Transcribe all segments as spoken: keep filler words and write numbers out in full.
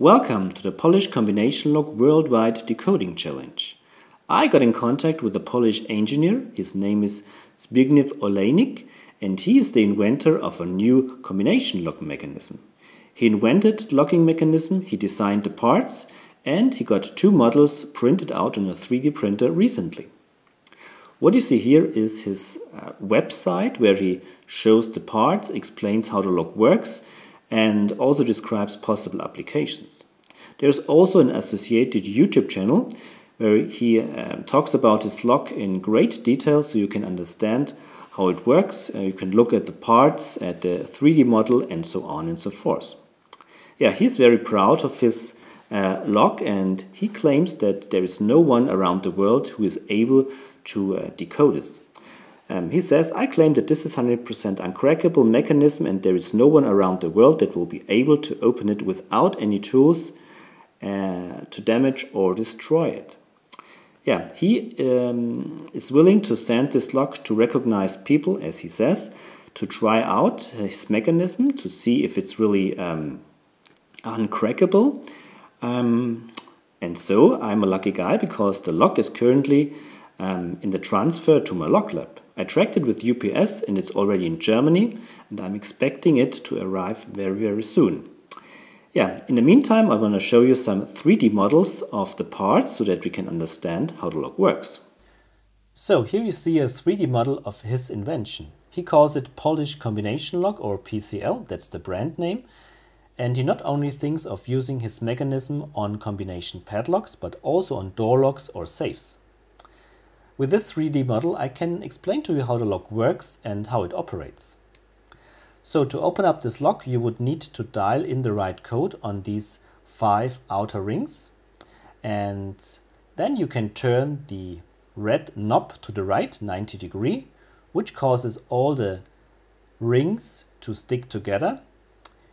Welcome to the Polish Combination Lock Worldwide Decoding Challenge. I got in contact with a Polish engineer, his name is Zbigniew Olejnik, and he is the inventor of a new combination lock mechanism. He invented the locking mechanism, he designed the parts, and he got two models printed out on a three D printer recently. What you see here is his uh, website, where he shows the parts, explains how the lock works, and also describes possible applications. There's also an associated YouTube channel where he um, talks about his lock in great detail, so you can understand how it works. Uh, you can look at the parts, at the three D model, and so on and so forth. Yeah, he's very proud of his uh, lock, and he claims that there is no one around the world who is able to uh, decode this. Um, he says, I claim that this is one hundred percent uncrackable mechanism and there is no one around the world that will be able to open it without any tools uh, to damage or destroy it. Yeah, he um, is willing to send this lock to recognized people, as he says, to try out his mechanism, to see if it's really um, uncrackable. Um, and so I'm a lucky guy because the lock is currently um, in the transfer to my lock lab. I tracked it with U P S and it's already in Germany, and I'm expecting it to arrive very, very soon. Yeah, in the meantime, I want to show you some three D models of the parts so that we can understand how the lock works. So here you see a three D model of his invention. He calls it Polish Combination Lock, or P C L, that's the brand name. And he not only thinks of using his mechanism on combination padlocks, but also on door locks or safes. With this three D model, I can explain to you how the lock works and how it operates. So to open up this lock, you would need to dial in the right code on these five outer rings. And then you can turn the red knob to the right, ninety degrees, which causes all the rings to stick together.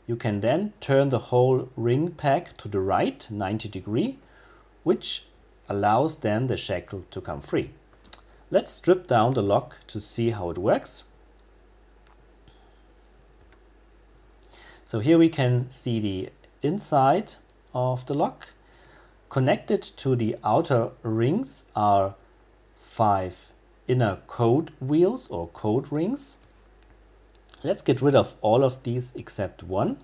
You can then turn the whole ring pack to the right, ninety degrees, which allows then the shackle to come free. Let's strip down the lock to see how it works. So here we can see the inside of the lock. Connected to the outer rings are five inner code wheels or code rings. Let's get rid of all of these except one.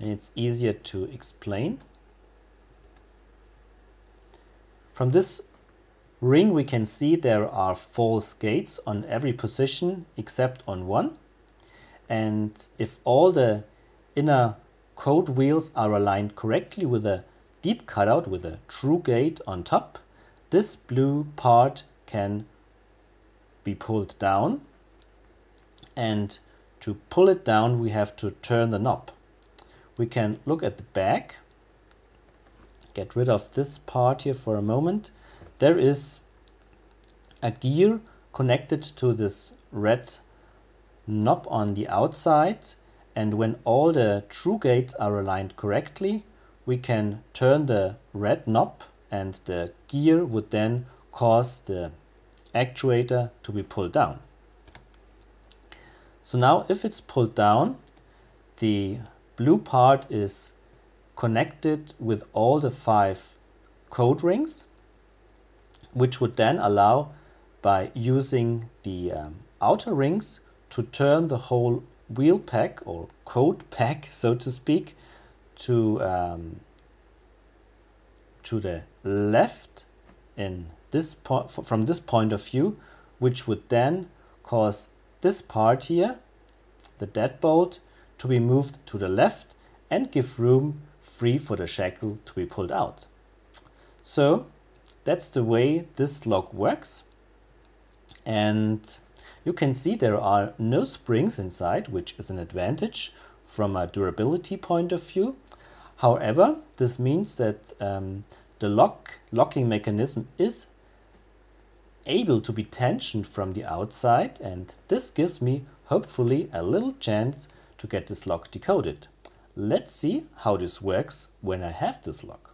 And it's easier to explain. From this ring we can see there are false gates on every position except on one, and if all the inner code wheels are aligned correctly with a deep cutout with a true gate on top, this blue part can be pulled down, and to pull it down we have to turn the knob. We can look at the back, get rid of this part here for a moment. There is a gear connected to this red knob on the outside, and when all the true gates are aligned correctly, we can turn the red knob and the gear would then cause the actuator to be pulled down. So now if it's pulled down, the blue part is connected with all the five code rings, which would then allow, by using the um, outer rings, to turn the whole wheel pack or code pack, so to speak, to, um, to the left in this point, from this point of view, which would then cause this part here, the deadbolt, to be moved to the left and give room free for the shackle to be pulled out. So that's the way this lock works, and you can see there are no springs inside, which is an advantage from a durability point of view. However, this means that um, the lock locking mechanism is able to be tensioned from the outside, and this gives me hopefully a little chance to get this lock decoded. Let's see how this works when I have this lock.